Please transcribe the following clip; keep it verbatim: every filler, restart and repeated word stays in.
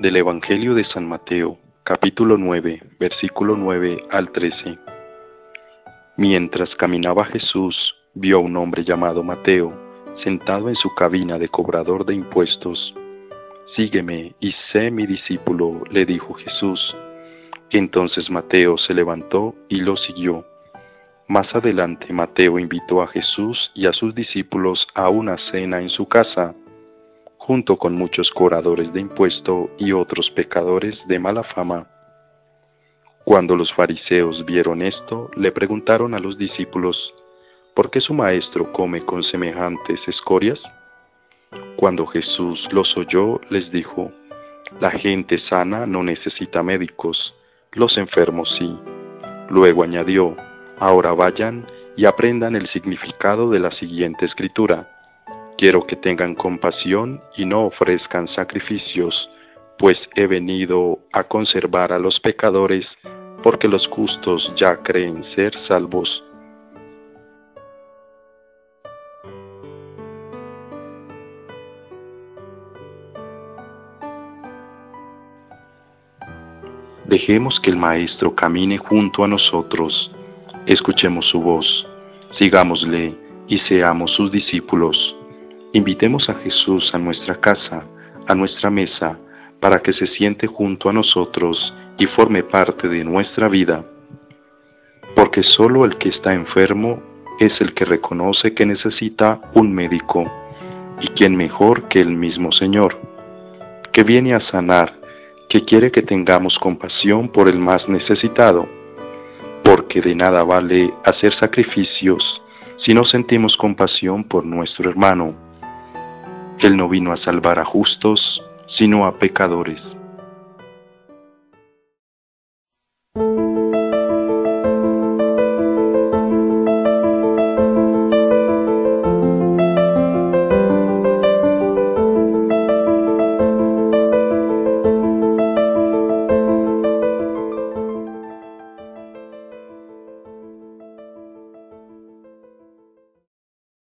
Del Evangelio de San Mateo, capítulo nueve, versículo nueve al trece. Mientras caminaba Jesús, vio a un hombre llamado Mateo, sentado en su cabina de cobrador de impuestos. «Sígueme y sé mi discípulo», le dijo Jesús. Entonces Mateo se levantó y lo siguió. Más adelante Mateo invitó a Jesús y a sus discípulos a una cena en su casa, junto con muchos cobradores de impuesto y otros pecadores de mala fama. Cuando los fariseos vieron esto, le preguntaron a los discípulos, ¿por qué su maestro come con semejantes escorias? Cuando Jesús los oyó, les dijo, la gente sana no necesita médicos, los enfermos sí. Luego añadió, ahora vayan y aprendan el significado de la siguiente escritura. Quiero que tengan compasión y no ofrezcan sacrificios, pues he venido a conservar a los pecadores, porque los justos ya creen ser salvos. Dejemos que el Maestro camine junto a nosotros, escuchemos su voz, sigámosle y seamos sus discípulos. Invitemos a Jesús a nuestra casa, a nuestra mesa, para que se siente junto a nosotros y forme parte de nuestra vida. Porque solo el que está enfermo es el que reconoce que necesita un médico, y quién mejor que el mismo Señor, que viene a sanar, que quiere que tengamos compasión por el más necesitado. Porque de nada vale hacer sacrificios si no sentimos compasión por nuestro hermano. Él no vino a salvar a justos, sino a pecadores.